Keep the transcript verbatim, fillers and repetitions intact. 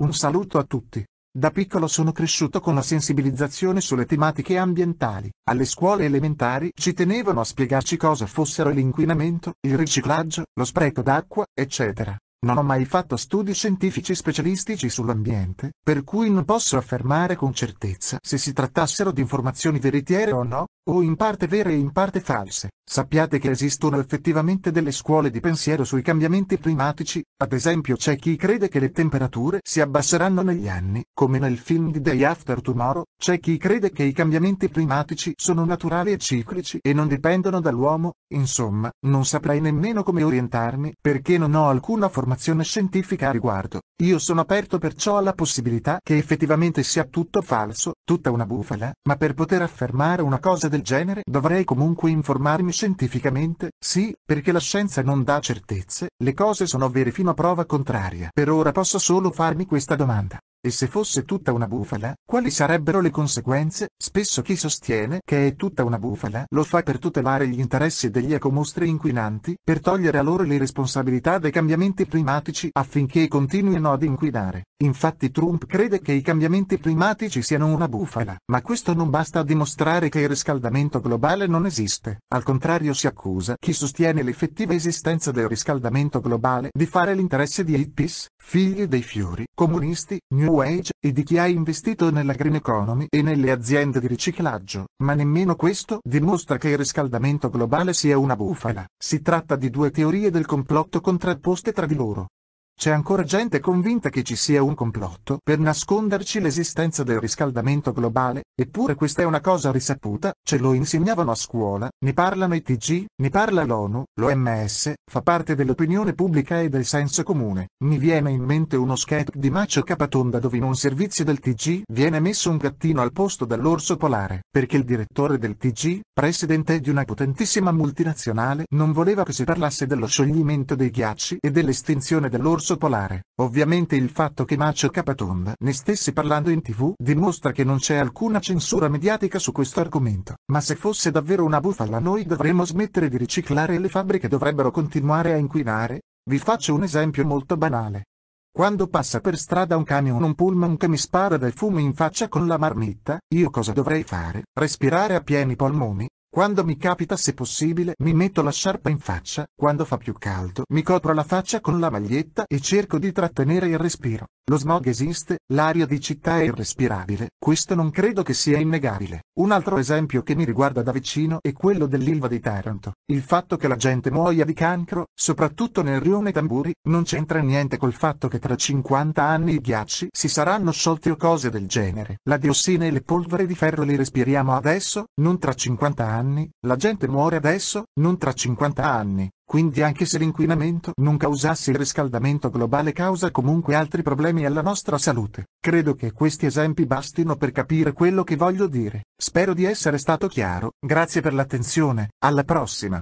Un saluto a tutti. Da piccolo sono cresciuto con la sensibilizzazione sulle tematiche ambientali. Alle scuole elementari ci tenevano a spiegarci cosa fossero l'inquinamento, il riciclaggio, lo spreco d'acqua, eccetera. Non ho mai fatto studi scientifici specialistici sull'ambiente, per cui non posso affermare con certezza se si trattassero di informazioni veritiere o no, o in parte vere e in parte false. Sappiate che esistono effettivamente delle scuole di pensiero sui cambiamenti climatici, ad esempio c'è chi crede che le temperature si abbasseranno negli anni, come nel film The Day After Tomorrow, c'è chi crede che i cambiamenti climatici sono naturali e ciclici e non dipendono dall'uomo, insomma, non saprei nemmeno come orientarmi perché non ho alcuna formazione scientifica a riguardo. Io sono aperto perciò alla possibilità che effettivamente sia tutto falso, tutta una bufala, ma per poter affermare una cosa del genere dovrei comunque informarmi scientificamente, sì, perché la scienza non dà certezze, le cose sono vere fino a prova contraria. Per ora posso solo farmi questa domanda. E se fosse tutta una bufala, quali sarebbero le conseguenze? Spesso chi sostiene che è tutta una bufala lo fa per tutelare gli interessi degli ecomostri inquinanti, per togliere a loro le responsabilità dei cambiamenti climatici affinché continuino ad inquinare. Infatti Trump crede che i cambiamenti climatici siano una bufala, ma questo non basta a dimostrare che il riscaldamento globale non esiste. Al contrario si accusa chi sostiene l'effettiva esistenza del riscaldamento globale di fare l'interesse di hippies, figli dei fiori, comunisti, New Age, e di chi ha investito nella green economy e nelle aziende di riciclaggio, ma nemmeno questo dimostra che il riscaldamento globale sia una bufala. Si tratta di due teorie del complotto contrapposte tra di loro. C'è ancora gente convinta che ci sia un complotto per nasconderci l'esistenza del riscaldamento globale, eppure questa è una cosa risaputa, ce lo insegnavano a scuola, ne parlano i T G, ne parla l'ONU, l'O M S, fa parte dell'opinione pubblica e del senso comune. Mi viene in mente uno sketch di Maccio Capatonda dove in un servizio del T G viene messo un gattino al posto dell'orso polare, perché il direttore del T G, presidente di una potentissima multinazionale, non voleva che si parlasse dello scioglimento dei ghiacci e dell'estinzione dell'orso polare. Ovviamente il fatto che Maccio Capatonda ne stesse parlando in tv dimostra che non c'è alcuna censura mediatica su questo argomento, ma se fosse davvero una bufala noi dovremmo smettere di riciclare e le fabbriche dovrebbero continuare a inquinare. Vi faccio un esempio molto banale. Quando passa per strada un camion o un pullman che mi spara del fumo in faccia con la marmitta, io cosa dovrei fare? Respirare a pieni polmoni? Quando mi capita, se possibile, mi metto la sciarpa in faccia, quando fa più caldo, mi copro la faccia con la maglietta e cerco di trattenere il respiro. Lo smog esiste, l'aria di città è irrespirabile, questo non credo che sia innegabile. Un altro esempio che mi riguarda da vicino è quello dell'Ilva di Taranto. Il fatto che la gente muoia di cancro, soprattutto nel rione Tamburi, non c'entra niente col fatto che tra cinquanta anni i ghiacci si saranno sciolti o cose del genere. La diossina e le polvere di ferro le respiriamo adesso, non tra cinquanta anni. Anni, la gente muore adesso, non tra cinquanta anni, quindi anche se l'inquinamento non causasse il riscaldamento globale causa comunque altri problemi alla nostra salute. Credo che questi esempi bastino per capire quello che voglio dire. Spero di essere stato chiaro, grazie per l'attenzione, alla prossima.